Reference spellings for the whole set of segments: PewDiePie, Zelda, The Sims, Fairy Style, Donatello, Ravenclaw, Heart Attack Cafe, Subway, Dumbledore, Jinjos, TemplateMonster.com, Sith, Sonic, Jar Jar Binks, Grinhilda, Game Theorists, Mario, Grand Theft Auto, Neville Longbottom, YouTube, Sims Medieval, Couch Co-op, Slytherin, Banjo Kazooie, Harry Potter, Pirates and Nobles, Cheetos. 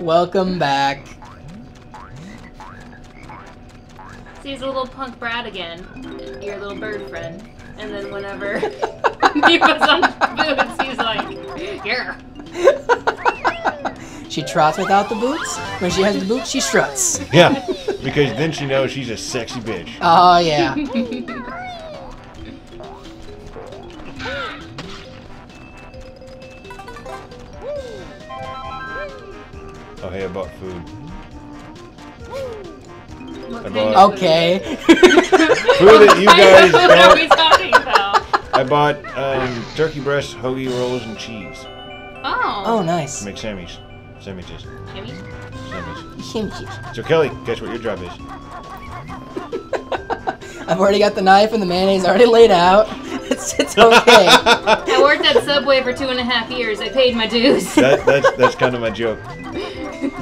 Welcome back. So he's a little punk brat again, your little bird friend, and then whenever he puts on boots, he's like, yeah. She trots without the boots. When she has the boots, she struts. Yeah, because then she knows she's a sexy bitch. Oh, yeah. Oh, hey, I bought food. I bought food that you guys bought. What are we talking about? I bought turkey breast, hoagie rolls, and cheese. Oh. Oh, nice. To make sammies. Sandwiches. Sandwiches. So Kelly, guess what your job is? I've already got the knife and the mayonnaise already laid out. It's okay. I worked at Subway for 2.5 years. I paid my dues. That's kind of my joke.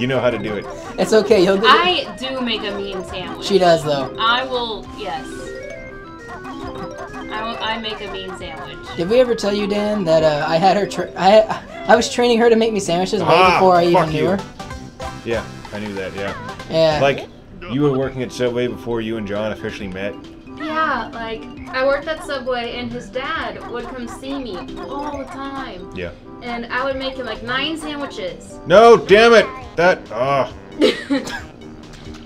You know how to do it. It's okay. You'll do it. I do make a mean sandwich. She does though. I will. Yes. I make a mean sandwich. Did we ever tell you, Dan, that I had her? I was training her to make me sandwiches way before I even knew her. Yeah, I knew that. Yeah. Yeah. Like you were working at Subway before you and John officially met. Yeah, like I worked at Subway, and his dad would come see me all the time. Yeah. And I would make him like 9 sandwiches. No, damn it!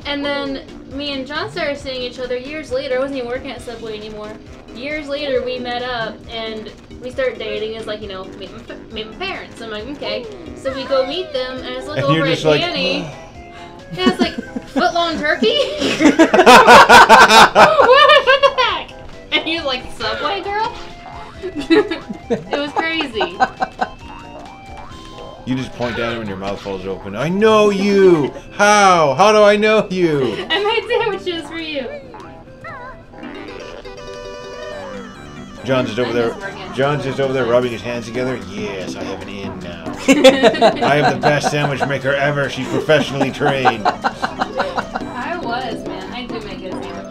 And then me and John started seeing each other years later. I wasn't even working at Subway anymore. Years later, we met up and we start dating. It's like, you know, meet my parents. I'm like, okay. So we go meet them, and it's like over at Danny. And it's like, foot-long turkey? What the heck? And you're like, Subway girl? It was crazy. You just point down when your mouth falls open. I know you! How? How do I know you? I made sandwiches for you. John's just over there rubbing his hands together. Yes, I have an in now. I am the best sandwich maker ever. She's professionally trained. I was, man. I do make good sandwiches.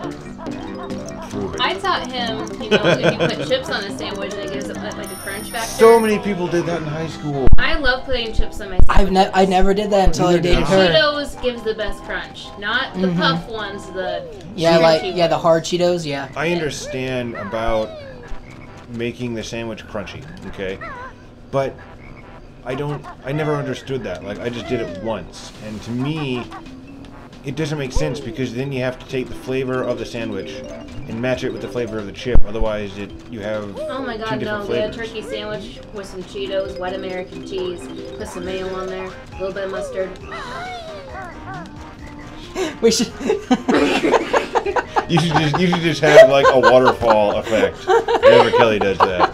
I taught him, you know, if you put chips on a sandwich, and it gives it like a crunch factor. So many people did that in high school. I love putting chips on my sandwiches. I never did that until I dated her. Cheetos gives the best crunch, not the puff ones. The hard Cheetos. Yeah. I understand about making the sandwich crunchy, okay? But I never understood that. Like, I just did it once. And to me, it doesn't make sense because then you have to take the flavor of the sandwich and match it with the flavor of the chip. Otherwise, you have two different flavors. We had a turkey sandwich with some Cheetos, white American cheese, put some mayo on there, a little bit of mustard. We should... You should just have like a waterfall effect whenever Kelly does that.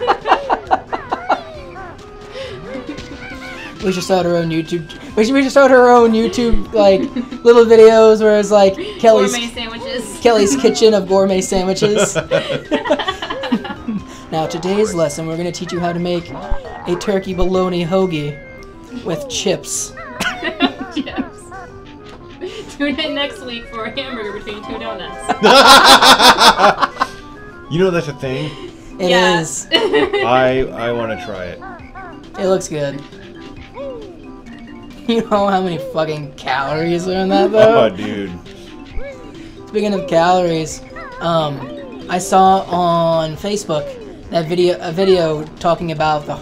We should start her own YouTube. We should start her own YouTube like little videos where it's like Kelly's kitchen of gourmet sandwiches. Now today's lesson, we're gonna teach you how to make a turkey bologna hoagie with chips. Tune in next week for a hamburger between 2 donuts. You know that's a thing? It is. I want to try it. It looks good. You know how many fucking calories are in that though? Oh, dude. Speaking of calories, I saw on Facebook that video talking about the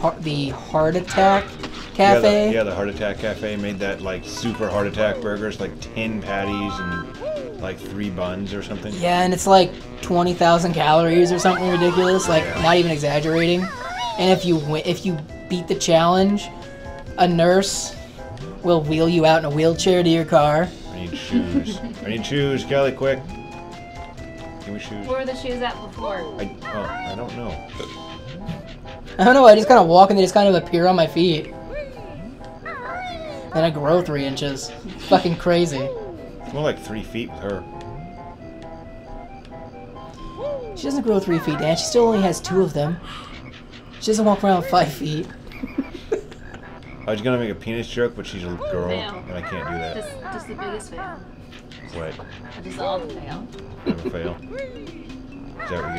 Heart Attack Cafe. Yeah, the Heart Attack Cafe made that like super Heart Attack burgers, like 10 patties and like 3 buns or something. Yeah, and it's like 20,000 calories or something ridiculous. Like, not even exaggerating. And if you beat the challenge, a nurse will wheel you out in a wheelchair to your car. I need shoes. I need shoes, Kelly, quick. Give me shoes. Where were the shoes at before? I don't know. I don't know. I just kind of walk and they just kind of appear on my feet. And I grow 3 inches. It's fucking crazy. It's more like 3 feet with her. She doesn't grow 3 feet, Dan. She still only has 2 of them. She doesn't walk around 5 feet. I was gonna make a penis joke, but she's a girl, and I can't do that. Just the biggest fail. What? Just all the fail. Never fail. Is that what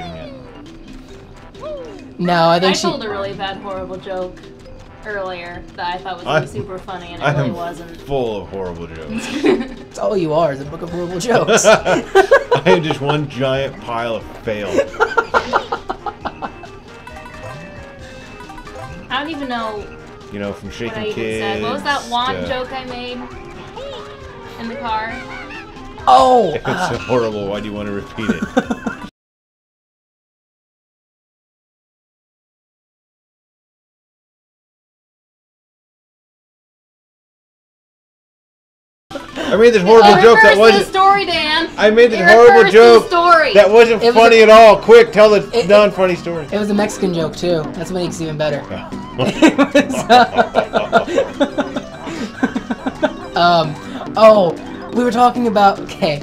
you're getting at? No, I think she told a really bad, horrible joke earlier that I thought was really super funny, and it really wasn't. Full of horrible jokes. It's all you are, is a book of horrible jokes. I am just one giant pile of fail. I don't even know. You know, from Shaking Kids. What was that wand joke I made in the car? Oh! If it's so horrible, why do you want to repeat it? I made this horrible joke that wasn't. I made this horrible joke that wasn't funny at all. Quick, tell the non-funny story. It was a Mexican joke too. That's what makes it even better. Oh, we were talking about. Okay.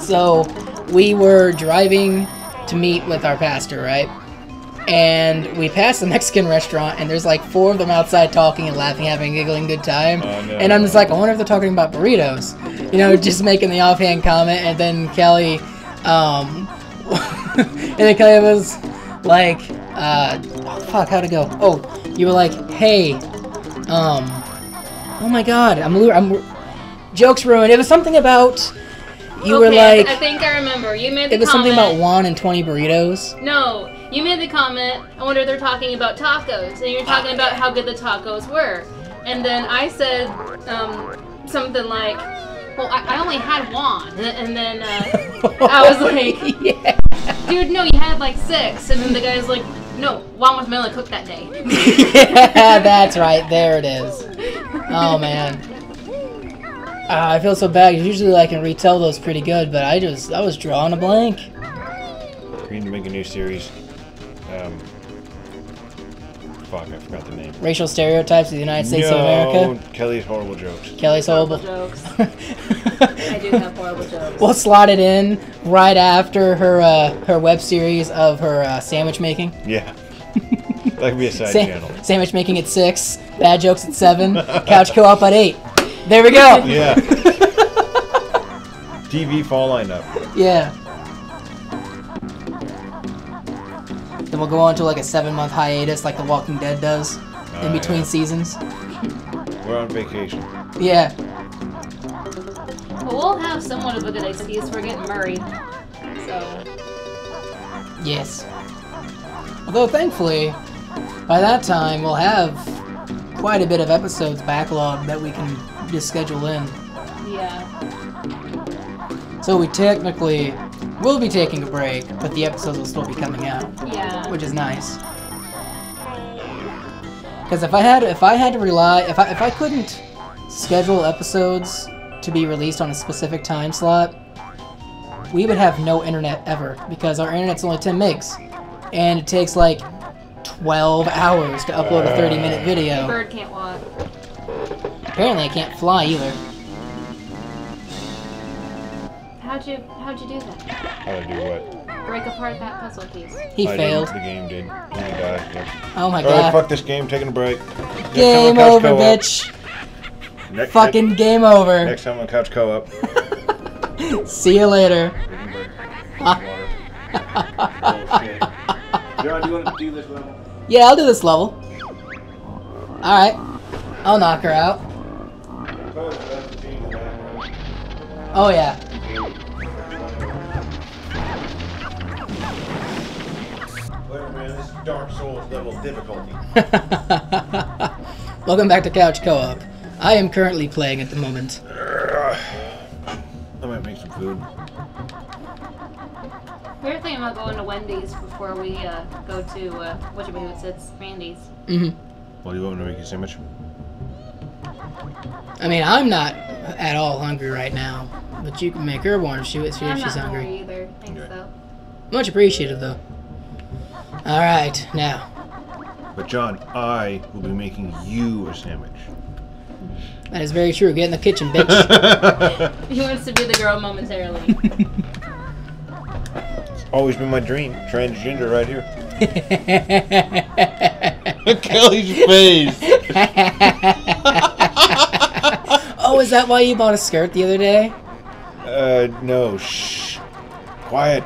So we were driving to meet with our pastor, right? And we passed the Mexican restaurant, and there's like four of them outside talking and laughing, having, giggling, good time. Oh, no. And I'm just like, I wonder if they're talking about burritos. You know, just making the offhand comment. And then Kelly, and then Kelly was like, fuck, how'd it go? Oh, you were like, hey, oh my god, joke's ruined. It was something about... You were like... I think I remember. You made the comment. It was something about Juan and 20 burritos. No, you made the comment, I wonder if they're talking about tacos. And you're talking about how good the tacos were. And then I said something like, well, I only had Juan. And then I was like, yeah. Dude, no, you had like 6. And then the guy's like, no, Juan was mainly cooked that day. Yeah, that's right. There it is. Oh, man. I feel so bad. Usually I can retell those pretty good, but I was drawing a blank. We need to make a new series. Fuck, I forgot the name. Racial Stereotypes of the United States of America? Kelly's horrible jokes. Kelly's horrible jokes. I do have horrible jokes. We'll slot it in right after her her web series of her sandwich making. Yeah. That could be a side channel. Sandwich making at 6, bad jokes at 7, couch co-op at 8. There we go. Yeah. TV fall lineup. Yeah. Then we'll go on to like a 7-month hiatus, like The Walking Dead does, in between seasons. We're on vacation. Yeah. Well, we'll have somewhat of a good excuse for getting married. So. Yes. Although thankfully, by that time we'll have quite a bit of episodes backlog that we can just schedule in. Yeah. So we technically will be taking a break, but the episodes will still be coming out. Yeah. Which is nice. Because if I had to rely, if I couldn't schedule episodes to be released on a specific time slot, we would have no internet ever, because our internet's only 10 megs, and it takes like 12 hours to upload a 30-minute video. The bird can't walk. Apparently I can't fly either. How'd you do that? How'd I do what? Break apart that puzzle piece. He failed. The game did. Oh my god. Oh my god. Fuck this game, taking a break. Game over, bitch. Fucking game over. Next time on Couch Co-op. See you later. John, do you want to do this level? Yeah, I'll do this level. Alright. I'll knock her out. Oh, yeah. Wait, man, this is Dark Souls level difficulty. Welcome back to Couch Co-op. I am currently playing at the moment. I might make some food. We were thinking about going to Wendy's before we go to Randy's. Mm-hmm. Well, you want me to make a sandwich? I mean, I'm not at all hungry right now, but you can make her one if she's hungry. I'm not hungry either. I think so. Much appreciated, though. All right, now. But John, I will be making you a sandwich. That is very true. Get in the kitchen, bitch. He wants to be the girl momentarily. Always been my dream. Transgender right here. Kelly's face. Oh, is that why you bought a skirt the other day? No. Shh. Quiet.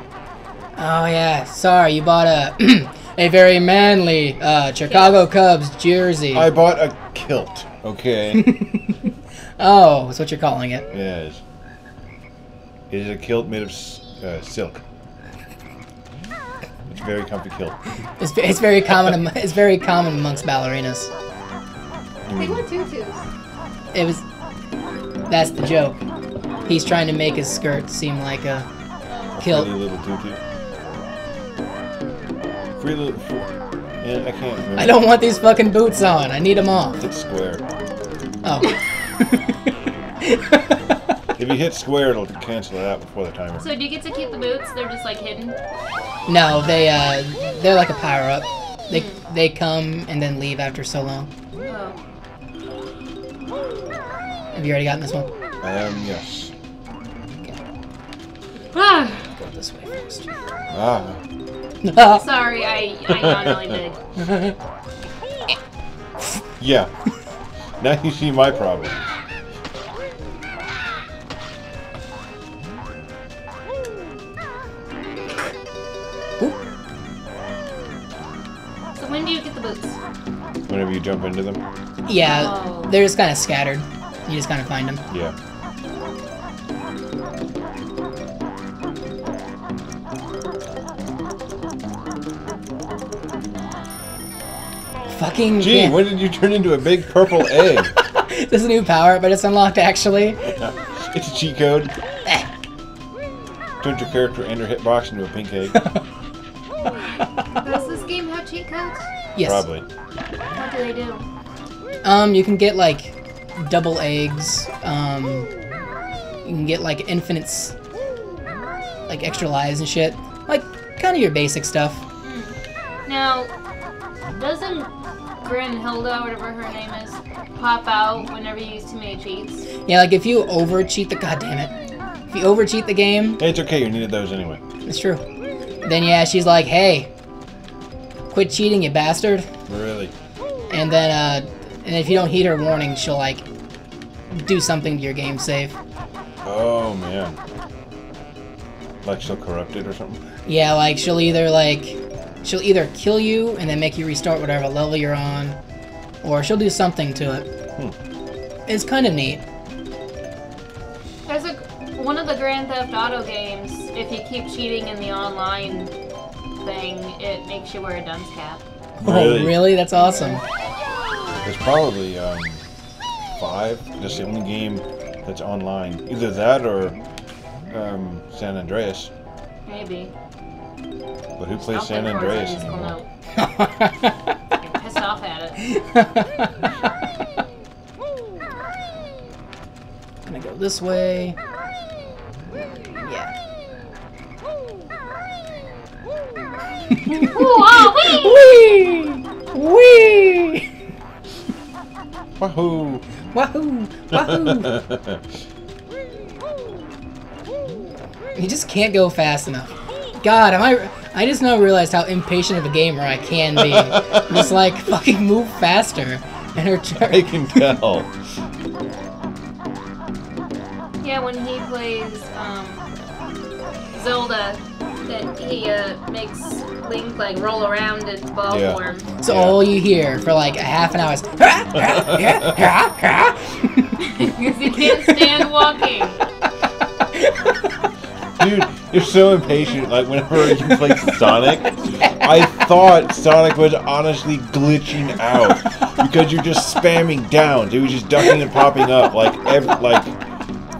Oh yeah, sorry, you bought a very manly Chicago Cubs jersey. I bought a kilt, okay? Oh, that's what you're calling it. Yes. It is a kilt made of silk. It's a very comfy kilt. It's very common. It's very common amongst ballerinas. They wore tutus. It was. That's the joke. He's trying to make his skirt seem like a kilt. Pretty little tutu. Free little. Yeah, I can't remember. I don't want these fucking boots on. I need them off. It's square. Oh. If you hit square, it'll cancel it out before the timer. So do you get to keep the boots? They're just like hidden? No, they're like a power up. They come and then leave after so long. Oh. Have you already gotten this one? Yes. Okay. Ah. Go this way first. Ah. Sorry, I nominally did. Yeah. Now you see my problem. So when do you get the boots? Whenever you jump into them. Yeah, oh. They're just kind of scattered. You just kind of find them. Yeah. Fucking gee, yeah. When did you turn into a big purple egg? This is a new power, but it's unlocked actually. Yeah. It's a cheat code. Turn your character and your hitbox into a pink egg. Does this game have cheat codes? Yes. Probably. What do they do? You can get like double eggs. You can get like infinites, like extra lives and shit. Like kind of your basic stuff. Mm. Now. Doesn't Grinhilda, whatever her name is, pop out whenever you use too many cheats? Yeah, like if you over cheat the if you over cheat the game. Hey, it's okay, you needed those anyway. It's true. Then yeah, she's like, hey, quit cheating, you bastard. Really? And then and if you don't heed her warning, she'll like do something to your game save. Oh man. Like she'll corrupt it or something? Yeah, like she'll either she'll either kill you and then make you restart whatever level you're on, or she'll do something to it. Hmm. It's kind of neat. There's a, one of the Grand Theft Auto games, if you keep cheating in the online thing, it makes you wear a dunce cap. Really? Oh, really? That's awesome. There's probably 5. That's the only game that's online. Either that or San Andreas. Maybe. But who plays San Andreas anymore? I'm pissed off at it. I'm gonna go this way. Yeah. Wee! Wee! Wahoo! Wahoo! Wahoo! You just can't go fast enough. God, am I just now realized how impatient of a gamer I can be. Just like, fucking move faster. And her I can tell. Yeah, when he plays Zelda, that he makes Link like roll around in ball form. So all you hear for like a half an hour is because he can't stand walking. Dude, you're so impatient. Like, whenever you play Sonic, I thought Sonic was honestly glitching out because you're just spamming down. He was just ducking and popping up like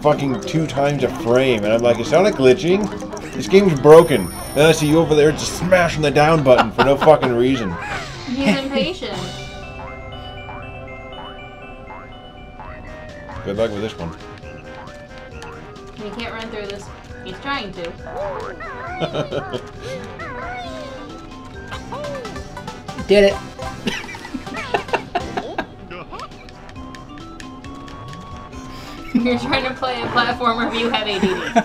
fucking 2 times a frame. And I'm like, is Sonic glitching? This game's broken. And then I see you over there just smashing the down button for no fucking reason. He's impatient. Good luck with this one. You can't run through this. He's trying to. Did it. You're trying to play a platformer if you have ADD.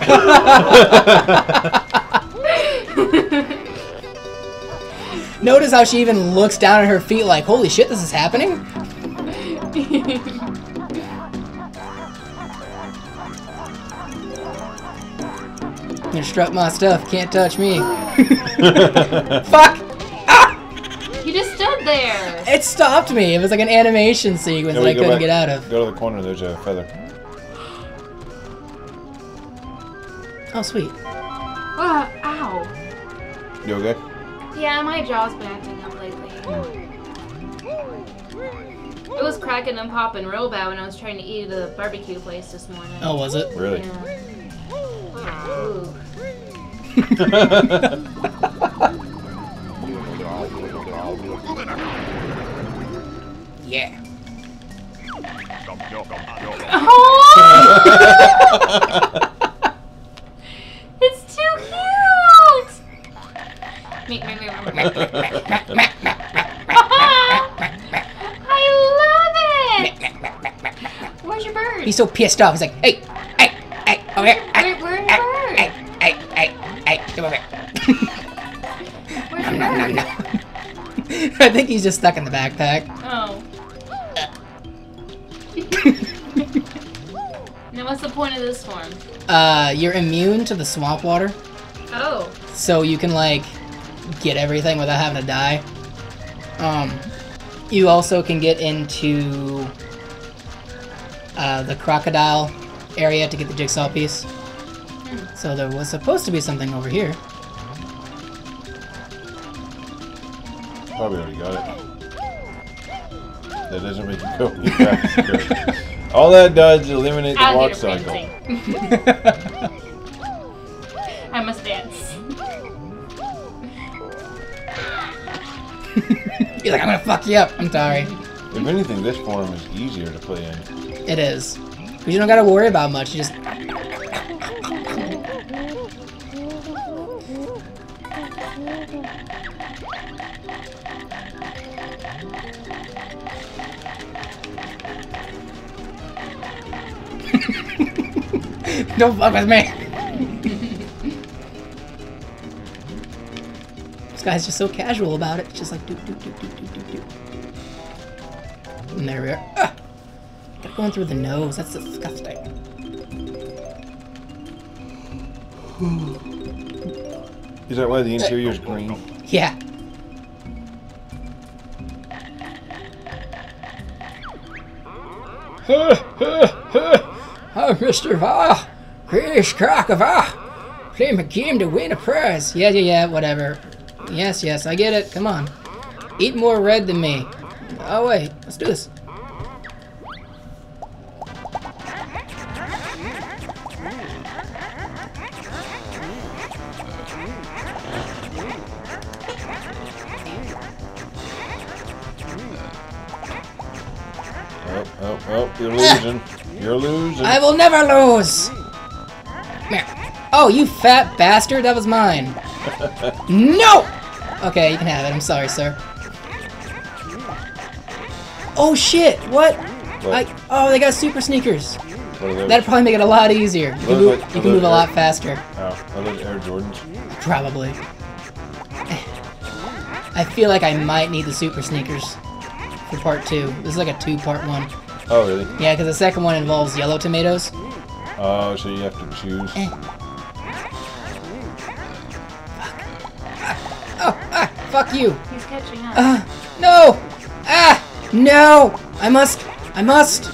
Notice how she even looks down at her feet like, holy shit, this is happening? You struck my stuff. Can't touch me. Fuck! Ah! You just stood there. It stopped me. It was like an animation sequence that I couldn't get out of. Go to the corner. There's a feather. Oh, sweet. Ow. You okay? Yeah, my jaw's been acting up lately. It was cracking and popping real bad when I was trying to eat at a barbecue place this morning. Oh, was it? Really? Yeah. Ooh. Yeah. Oh! It's too cute! I love it! Where's your bird? He's so pissed off. He's like, hey, hey, hey, over here. I think he's just stuck in the backpack. Oh. Now what's the point of this form? You're immune to the swamp water. Oh. So you can like get everything without having to die. You also can get into the crocodile area to get the jigsaw piece. Hmm. So there was supposed to be something over here. Probably already got it. That doesn't make you go. You practice go. All that does is eliminate the walk cycle. I must dance. You're like, I'm gonna fuck you up. I'm sorry. If anything, this form is easier to play in. It is. Because you don't gotta worry about much. You just. Don't fuck with me! This guy's just so casual about it. It's just like, doop doop doop doop doop doop. And there we are. Ah! Got going through the nose. That's disgusting. Is that why the interior is green? Yeah. Oh, Mr. Vah! Chris Krakova! Play my game to win a prize! Yeah, yeah, yeah, whatever. Yes, yes, I get it. Come on. Eat more red than me. Oh, wait. Let's do this. Oh, oh, you're losing. You're losing. I will never lose! Oh, you fat bastard! That was mine! No! Okay, you can have it. I'm sorry, sir. Oh shit! What? Oh, they got super sneakers! That'd probably make it a lot easier. You can move, a lot faster. Oh, are those Air Jordans? Probably. I feel like I might need the super sneakers for part two. This is like a two-part one. Oh, really? Yeah, because the second one involves yellow tomatoes. Oh, so you have to choose. Fuck you! He's catching up. No! Ah! No! I must! I must!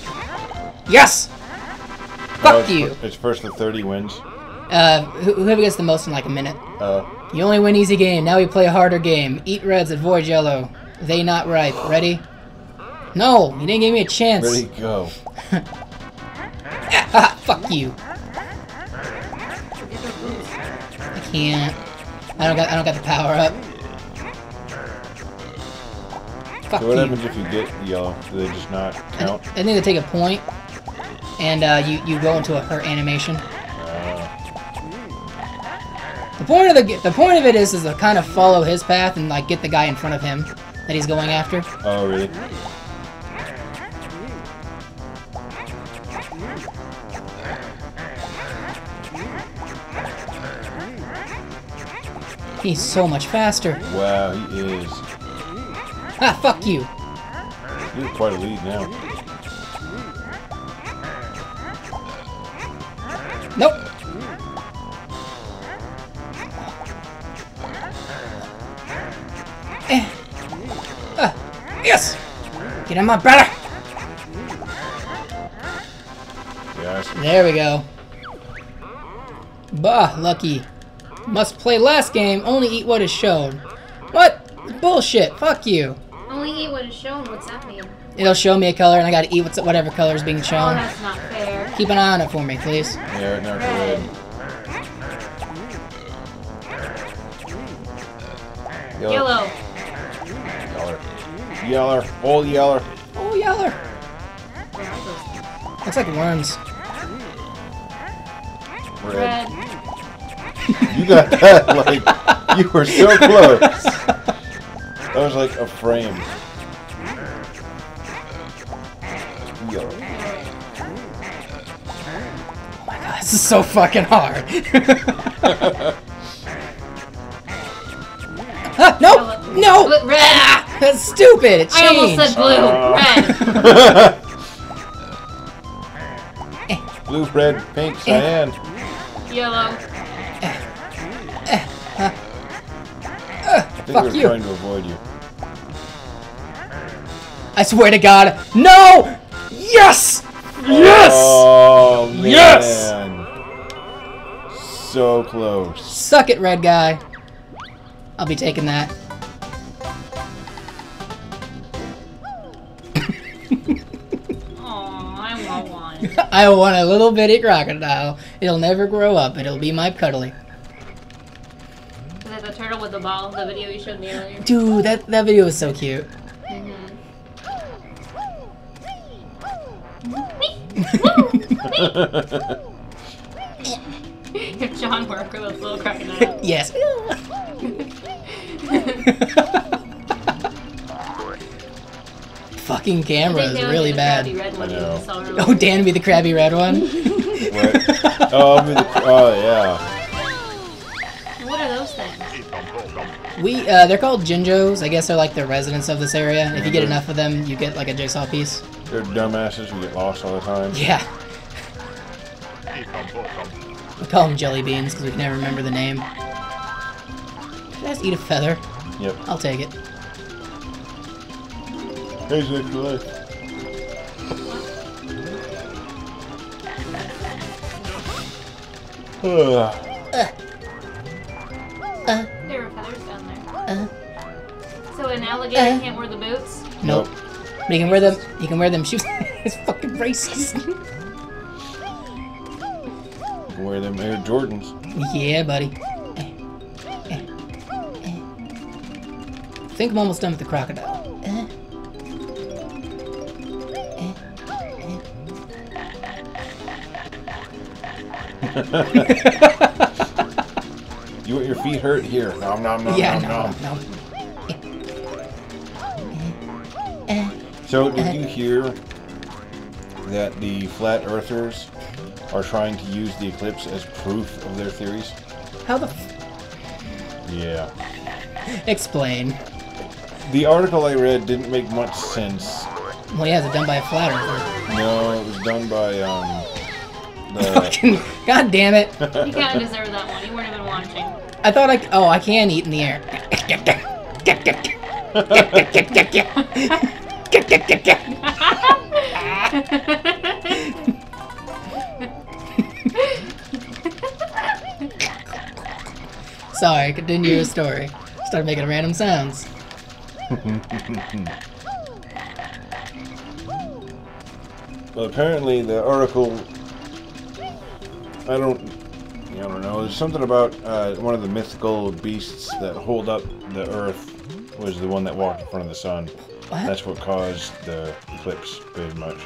Yes! Fuck you! It's first to 30 wins. Whoever gets the most in like a minute. Oh. You only win easy game. Now we play a harder game. Eat reds, avoid yellow. They not ripe. Ready? No! You didn't give me a chance. Ready, go. Ah, fuck you! I can't. I don't got the power up. Fuck so what happens if you get yellow? Do they just not count? I think they take a point, and you go into a hurt animation. The point of it is to kind of follow his path and like get the guy in front of him that he's going after. Oh really? He's so much faster. Wow, he is. Ah, fuck you! You're quite a lead now. Nope! Yes! Get on my brother! Yes. There we go. Bah, lucky. Must play last game, only eat what is shown. What? Bullshit, fuck you. Only eat what is shown, what's that mean? It'll show me a color and I gotta eat whatever color is being shown. Oh, that's not fair. Keep an eye on it for me, please. Yeah, it never would. Yellow. Yeller. Yeller. Old Yeller. Oh, Yeller. Looks like worms. Red. You got that, like, you were so close. That was like a frame. Yeller. Oh my god, this is so fucking hard. Nope! No! No. Red! Ah, that's stupid! It changed! I almost said blue. Red! Blue, red, pink, cyan. Yellow. I think we're trying to avoid you. I swear to God. No! Yes! Yes! Oh, man. Yes! So close. Suck it, red guy. I'll be taking that. Oh, I want one. I want a little bitty crocodile. It'll never grow up. It'll be my cuddly. Is that the turtle with the ball? The video you showed me earlier. Dude, that video was so cute. Mm-hmm. If John worked with those little crocodiles. Yes. Fucking camera is really bad. Oh, Dan be the crabby red one. What? Oh, yeah. What are those things? They're called Jinjos. I guess they're like the residents of this area. If you get enough of them, you get like a jigsaw piece. They're dumbasses who get lost all the time. Yeah. We call them jelly beans because we can never remember the name. Should I just eat a feather? Yep. I'll take it. Here's the clue. There are feathers down there. So an alligator can't wear the boots? Nope. But he can wear them. He can wear them shoes. It's fucking racist. Wear them Air Jordans. Yeah, buddy. I think I'm almost done with the crocodile. You want your feet hurt? Here. Nom nom nom nom. So, did you hear that the Flat Earthers are trying to use the eclipse as proof of their theories? How the f... Yeah. Explain. The article I read didn't make much sense. Well, yeah, is it done by a flat earther? No, it was done by, God damn it. You kinda deserve that one. You weren't even watching. I thought Oh, I can eat in the air. Sorry, continue your story. Start making random sounds. Well, apparently the oracle... I don't know. There's something about one of the mythical beasts that hold up the earth was the one that walked in front of the sun. What? That's what caused the eclipse, pretty much.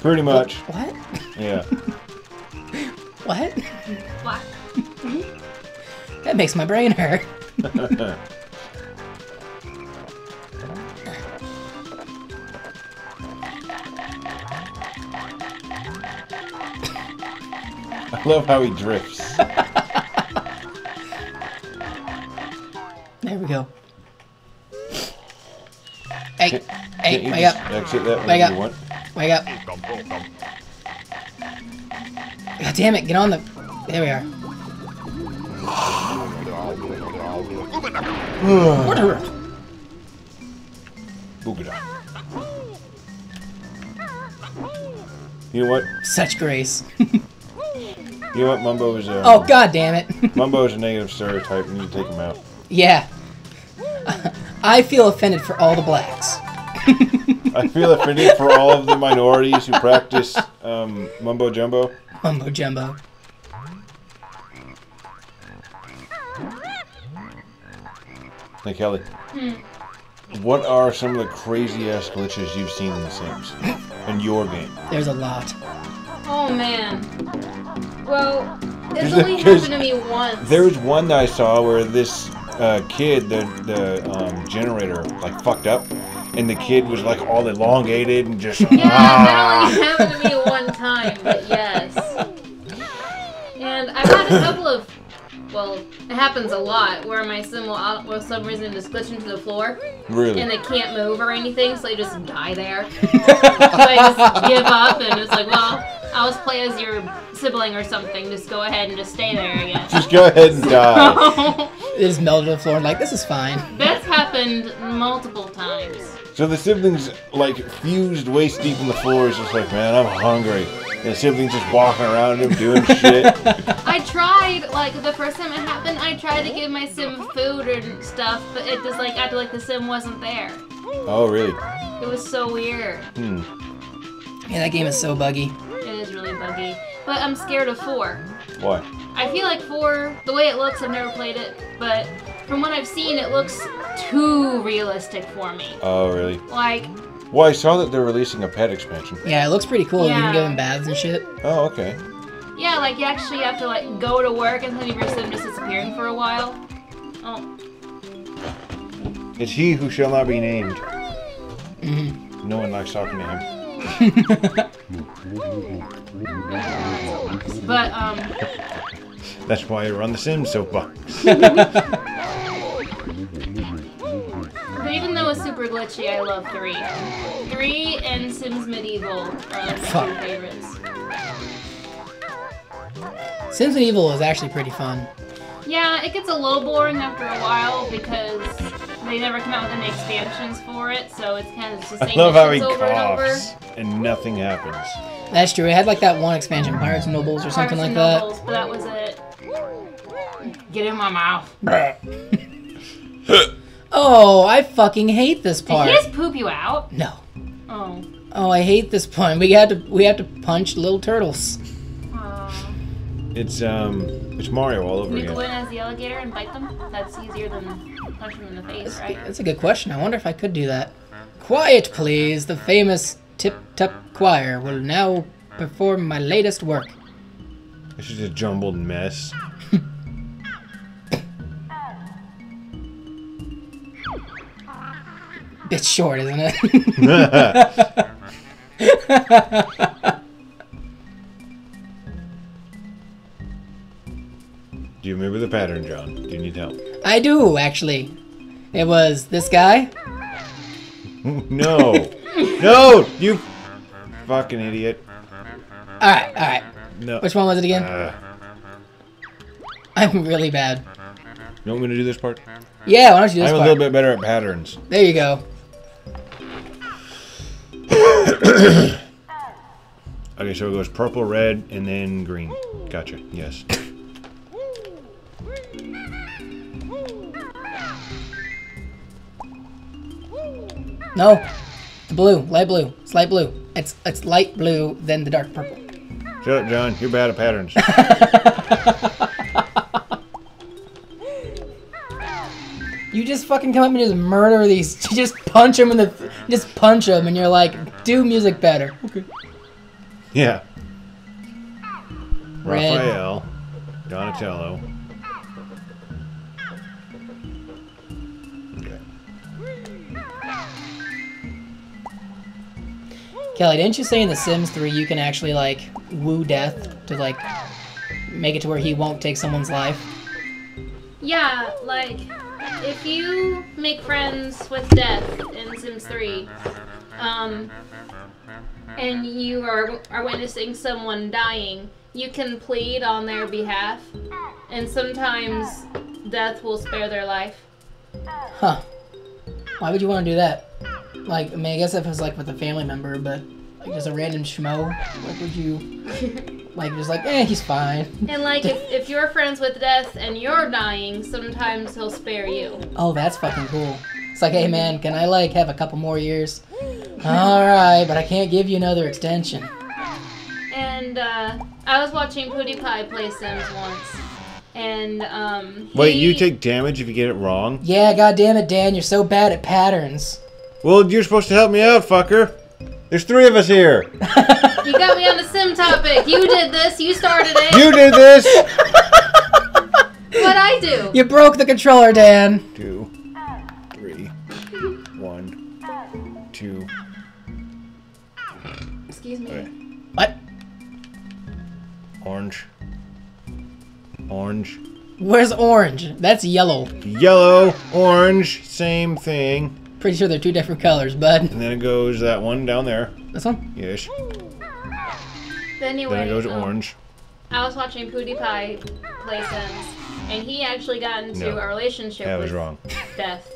Pretty much. What? Yeah. What? What? That makes my brain hurt. I love how he drifts. There we go. Hey, hey, wake up. Exit that wake up. You want. Wake up. God damn it, get on the... There we are. Boogada. You know what? Such grace. You know what? Mumbo is a... oh, god damn it. Mumbo is a negative stereotype. We need to take him out. Yeah. I feel offended for all the blacks. I feel offended for all of the minorities who practice mumbo jumbo. Mumbo jumbo. Hey, Kelly. Hmm. What are some of the crazy-ass glitches you've seen in The Sims? In your game? There's a lot. Oh, man. Well, this only happened to me once. There was one that I saw where this kid, the generator, like, fucked up. And the kid was, like, all elongated and just... yeah, that only happened to me one time, but yes. And I've had a couple of... well, it happens a lot where my sim will for some reason just glitch into the floor. Really? And they can't move or anything, so they just die there. So I just give up and it's like, well, I'll just play as your sibling or something. Just go ahead and just stay there again. Just go ahead and die. It just melted to the floor and like, this is fine. That's happened multiple times. So the siblings, like, fused waist deep in the floor is just like, man, I'm hungry. And the siblings just walking around him doing shit. I tried, like, the first time it happened, I tried to give my sim food and stuff, but it just, like, acted like the sim wasn't there. Oh, really? It was so weird. Hmm. Yeah, that game is so buggy. It is really buggy. But I'm scared of 4. Why? I feel like 4, the way it looks, I've never played it, but from what I've seen, it looks too realistic for me. Oh, really? Like... well, I saw that they're releasing a pet expansion. Yeah, it looks pretty cool. Yeah. You can give them baths and shit. Oh, okay. Yeah, like, you actually have to, like, go to work and then your sim just disappearing for a while. Oh. It's he who shall not be named. Mm-hmm. No one likes talking to him. But, that's why I run The Sims soapbox. But even though it's super glitchy, I love 3. 3 and Sims Medieval are my two favorites. Sims Medieval is actually pretty fun. Yeah, it gets a little boring after a while because they never come out with any expansions for it, so it's kind of just the same missions over and over. I love how he coughs and nothing happens. That's true. It had like that one expansion, Pirates and Nobles or something like that. Pirates and Nobles, but that was it. Get in my mouth. Oh, I fucking hate this part. Did he just poop you out? No. Oh. Oh, I hate this pun. We have to punch little turtles. It's Mario all over again. Can we go in as the alligator and bite them? That's easier than punching them in the face, right? That's a good question. I wonder if I could do that. Quiet, please. The famous Tip Top Choir will now perform my latest work. This is a jumbled mess. It's short, isn't it? Do you remember the pattern, John? Do you need help? I do, actually. It was this guy. No. No! You fucking idiot. Alright, alright. No. Which one was it again? I'm really bad. You want me to do this part? Yeah, why don't you do this part? I'm a little bit better at patterns. There you go. Okay, so it goes purple, red, and then green. Gotcha. Yes. No, the blue, light blue. It's light blue. It's light blue, then the dark purple. Shut up, John. You're bad at patterns. You just fucking come up and just murder these. You just punch them in the. Just punch them, and you're like, do music better. Okay. Yeah. Red. Raphael, Donatello. Okay. Kelly, didn't you say in The Sims 3 you can actually like woo death to like make it to where he won't take someone's life? Yeah, like. If you make friends with death in Sims 3, and you are witnessing someone dying, you can plead on their behalf, and sometimes death will spare their life. Huh. Why would you want to do that? Like, I mean, I guess if it was, like, with a family member, but, like, just a random schmo, like, would you, like, just like, eh, he's fine. And, like, if you're friends with Death and you're dying, sometimes he'll spare you. Oh, that's fucking cool. It's like, hey, man, can I, like, have a couple more years? All right, but I can't give you another extension. And, I was watching PewDiePie play Sims once, and, Wait, you take damage if you get it wrong? Yeah, goddammit, Dan, you're so bad at patterns. Well, you're supposed to help me out, fucker. There's three of us here. You got me on the Sim topic. You did this. You started it. You did this. What'd I do? You broke the controller, Dan. 2, 3, 1, 2. Excuse me. Okay. What? Orange. Orange. Where's orange? That's yellow. Yellow, orange, same thing. Pretty sure they're two different colors, bud. And then it goes that one down there. This one? Yes. Anyway, then it goes orange. I was watching PewDiePie play Sims, and he actually got into a relationship with Death.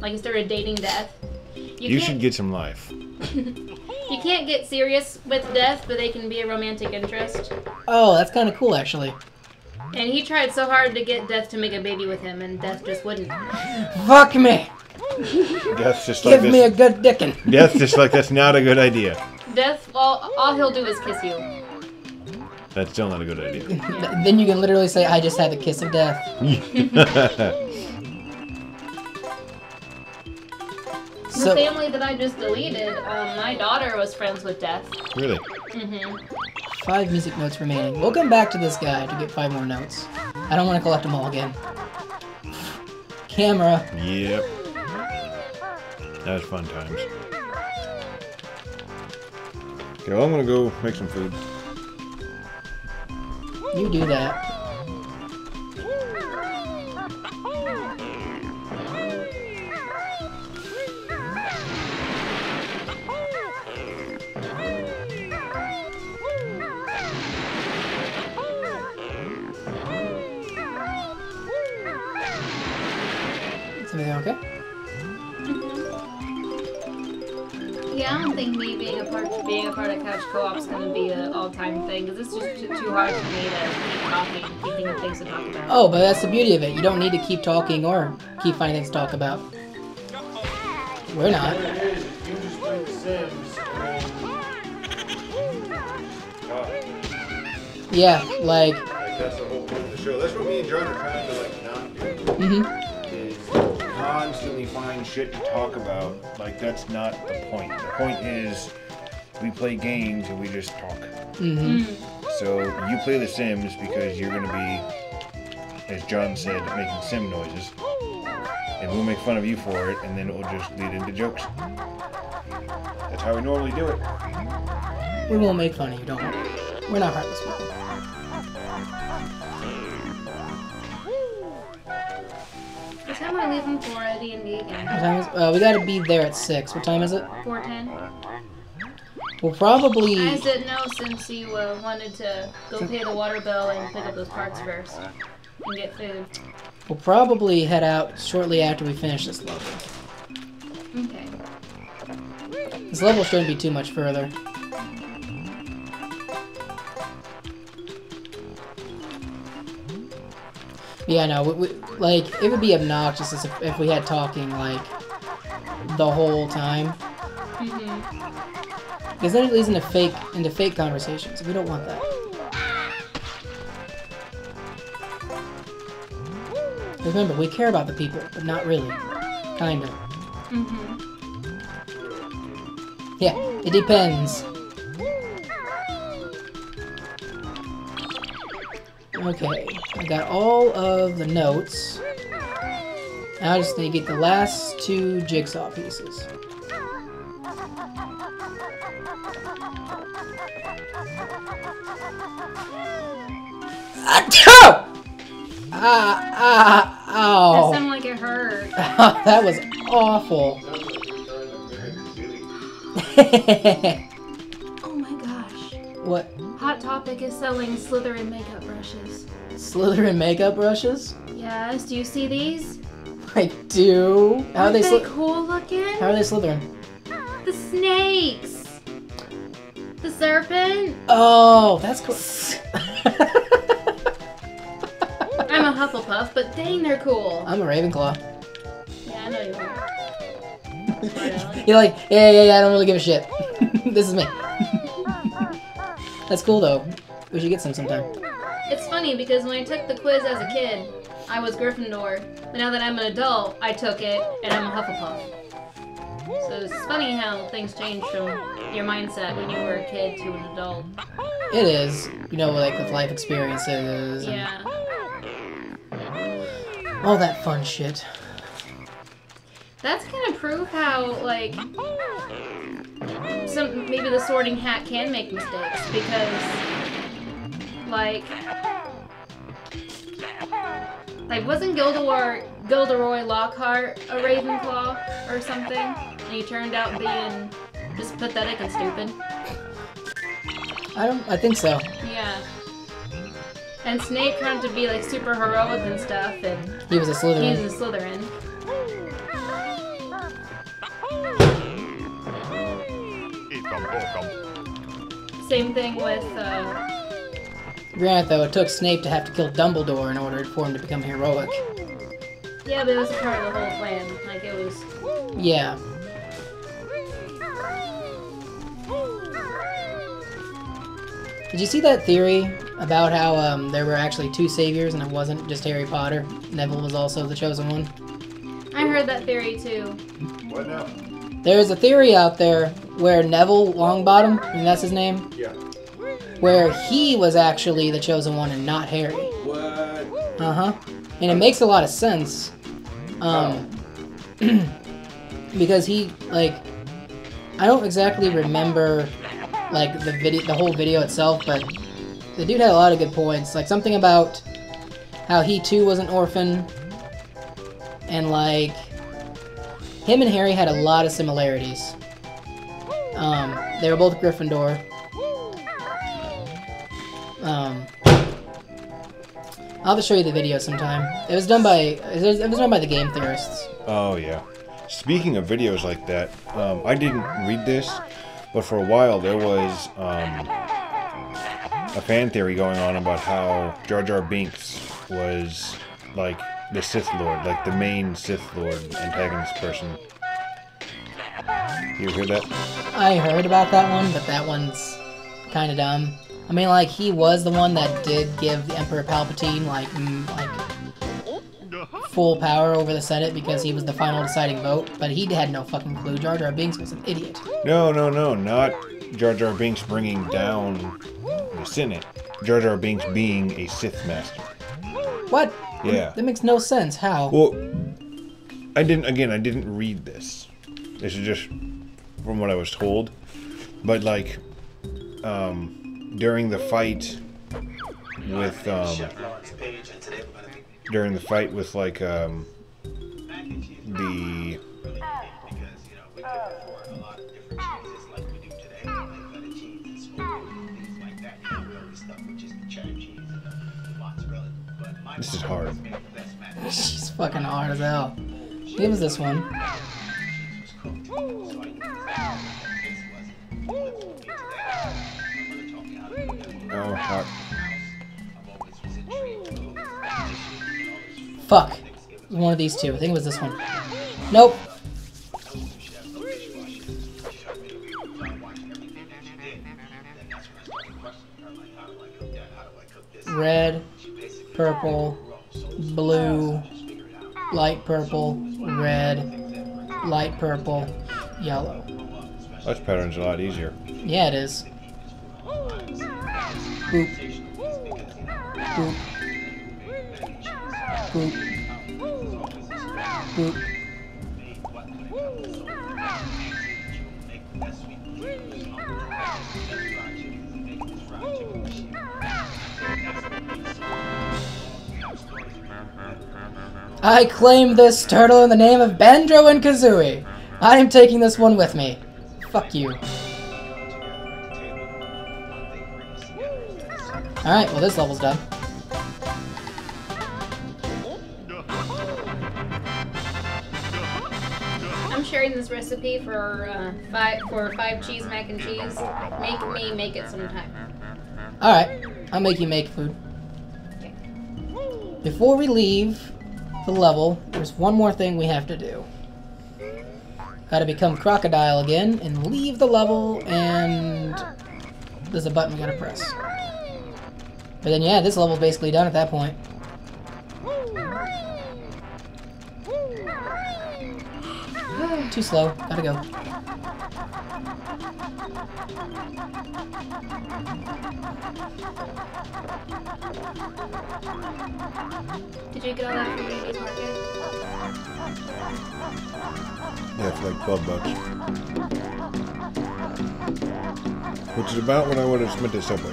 Like, he started dating Death. You should get some life. You can't get serious with Death, but they can be a romantic interest. Oh, that's kind of cool, actually. And he tried so hard to get Death to make a baby with him, and Death just wouldn't. Fuck me! Death's just like, give me a good dickin'. Death's just like, that's not a good idea. Death, all he'll do is kiss you. That's still not a good idea. Yeah. Then you can literally say, I just had the kiss of death. The family that I just deleted, my daughter was friends with Death. Really? Mm-hmm. 5 music notes remaining. We'll come back to this guy to get 5 more notes. I don't want to collect them all again. Camera. Yep. That was fun times. Okay, well, I'm gonna go make some food. You do that. Is everything okay? Yeah, I don't think me being a part of Couch Co-op is going to be an all-time thing, because it's just too hard for me to keep talking and keep thinking of things to talk about. Oh, but that's the beauty of it. You don't need to keep talking or keep finding things to talk about. We're not. What it is, you just play The Sims and... Yeah, like that's the whole point of the show. That's what me and John are trying to, like, not do. Mm-hmm. Constantly find shit to talk about. Like, that's not the point. The point is we play games and we just talk. Mm-hmm. So you play The Sims because you're going to be, as John said, making Sim noises. And we'll make fun of you for it, and then it will just lead into jokes. That's how we normally do it. We won't make fun of you, don't we? We're not heartless people. What time are we leaving for D&D again? What time is, we gotta be there at 6. What time is it? 4:10. We'll probably... I said no since you wanted to go pay the water bill and pick up those parts first. And get food. We'll probably head out shortly after we finish this level. Okay. This level shouldn't be too much further. Yeah, no, like, it would be obnoxious if we had talking, like, the whole time. Mm-hmm. Because then it leads into fake conversations. We don't want that. Remember, we care about the people, but not really. Kinda. Mm-hmm. Yeah, it depends. Okay, I got all of the notes. Now I just need to get the last 2 jigsaw pieces. Achoo! Ow. That sounded like it hurt. That was awful. Oh my gosh. What? Hot Topic is selling Slytherin makeup brushes. Slytherin makeup brushes? Yes, do you see these? I do. How are they cool looking? How are they Slytherin? The snakes. The serpent. Oh, that's cool. I'm a Hufflepuff, but dang, they're cool. I'm a Ravenclaw. Yeah, I know you are. You're like, yeah, I don't really give a shit. This is me. That's cool, though. We should get some sometime. It's funny, because when I took the quiz as a kid, I was Gryffindor. But now that I'm an adult, I took it, and I'm a Hufflepuff. So it's funny how things change from your mindset when you were a kid to an adult. It is. You know, like, with life experiences. Yeah. All that fun shit. That's gonna prove how, like, maybe the Sorting Hat can make mistakes, because, like wasn't Gilderoy Lockhart a Ravenclaw or something? And he turned out being just pathetic and stupid. I think so. Yeah. And Snape turned to be, like, super heroic and stuff, and he was a Slytherin. He was a Slytherin. Same thing with, Granted, though, it took Snape to have to kill Dumbledore in order for him to become heroic. Yeah, but it was a part of the whole plan. Like, it was... Yeah. Did you see that theory about how, there were actually two saviors and it wasn't just Harry Potter? Neville was also the chosen one? I heard that theory, too. What now? There's a theory out there where Neville Longbottom, and that's his name? Yeah. Where he was actually the chosen one and not Harry. What? Uh-huh. And it makes a lot of sense. Because he, like... I don't exactly remember, like, the whole video itself, but the dude had a lot of good points. Like, something about how he, too, was an orphan. And, like... Him and Harry had a lot of similarities. They were both Gryffindor. I'll have to show you the video sometime. It was done by the Game Theorists. Oh yeah. Speaking of videos like that, I didn't read this, but for a while there was a fan theory going on about how Jar Jar Binks was like the Sith Lord, like the main Sith Lord antagonist person. You hear that? I heard about that one, but that one's kind of dumb. I mean, like, he was the one that did give the Emperor Palpatine, like full power over the Senate because he was the final deciding vote, but he had no fucking clue. Jar Jar Binks was an idiot. No, not Jar Jar Binks bringing down the Senate. Jar Jar Binks being a Sith Master. What? Yeah. That makes no sense. How? Well, I didn't read this. This is just from what I was told. But, like, during the fight with, like, the... This is hard. She's fucking hard as hell. Give us this one. Oh, fuck. Fuck. One of these two. I think it was this one. Nope. Red, purple, blue, light purple, red, light purple, yellow. Those patterns are a lot easier. Yeah, it is. Boop. Boop. Boop. Boop. I claim this turtle in the name of Banjo and Kazooie. I am taking this one with me. Fuck you. Alright, well this level's done. sharing this recipe for five cheese mac and cheese. Make me make it sometime. All right, I'll make you make food. Okay. Before we leave the level, there's one more thing we have to do. Gotta become crocodile again and leave the level, and there's a button we gotta press. But then yeah, this level's basically done at that point. Too slow. Gotta go. Did you get all that from the baby's market? Yeah, for like $12. Which is about what I would have spent at Subway.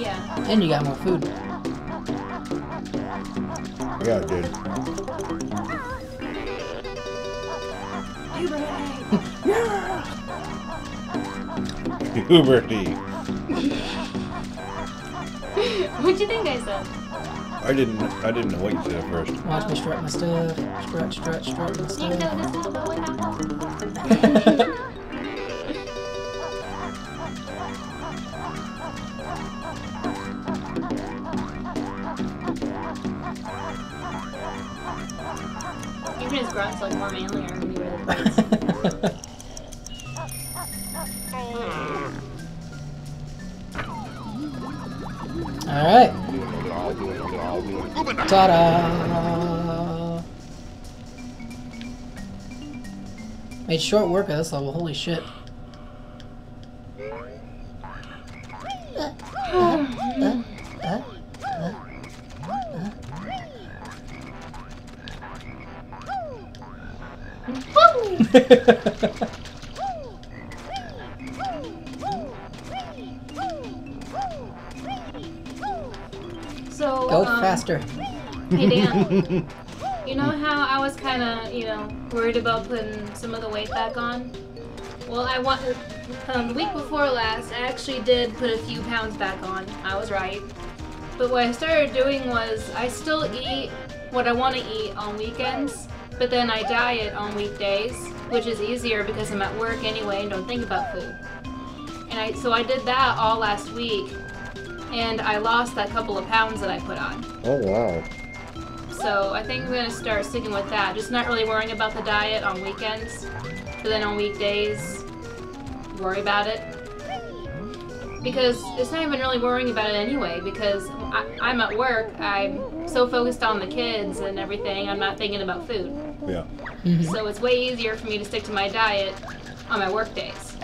Yeah. And you got more food. Yeah, I did. Puberty. What'd you think I said? I didn't know what you said at first. Watch me strut my stuff. Strut, strut, strut my stuff. You know this little boy now. Even his grunts look more manlier when you wear the face. Alright. Ta-da! Made short work of this level, holy shit. Hey Dan, you know how I was kind of, you know, worried about putting some of the weight back on? Well, the week before last, I actually did put a few pounds back on. I was right. But what I started doing was I still eat what I want to eat on weekends, but then I diet on weekdays, which is easier because I'm at work anyway and don't think about food. And so I did that all last week, and I lost that couple of pounds that I put on. Oh, wow. So I think I'm going to start sticking with that. Just not really worrying about the diet on weekends, but then on weekdays, worry about it. Because it's not even really worrying about it anyway, because I'm at work, I'm so focused on the kids and everything, I'm not thinking about food. Yeah. So it's way easier for me to stick to my diet on my work days.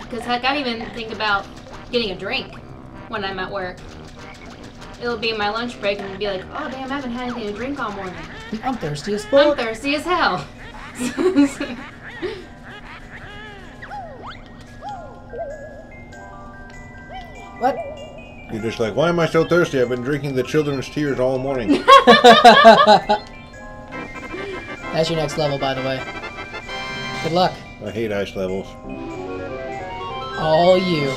Because heck, I even think about getting a drink when I'm at work. It'll be my lunch break and be like, oh damn, I haven't had anything to drink all morning. I'm thirsty as fuck. I'm thirsty as hell. What? You're just like, why am I so thirsty? I've been drinking the children's tears all morning. That's your next level, by the way. Good luck. I hate ice levels. All you.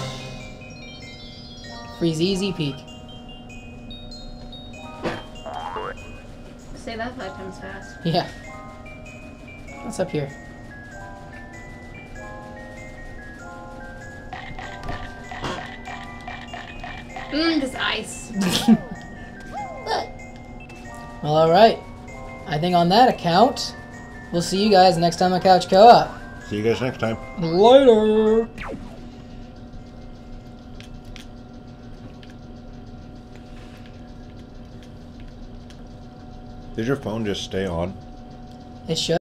Freeze easy peak. Say that 5 times fast. Yeah. What's up here? Mmm, this ice. Well, alright. I think on that account, we'll see you guys next time on Couch Co-op. See you guys next time. Later! Did your phone just stay on? It should.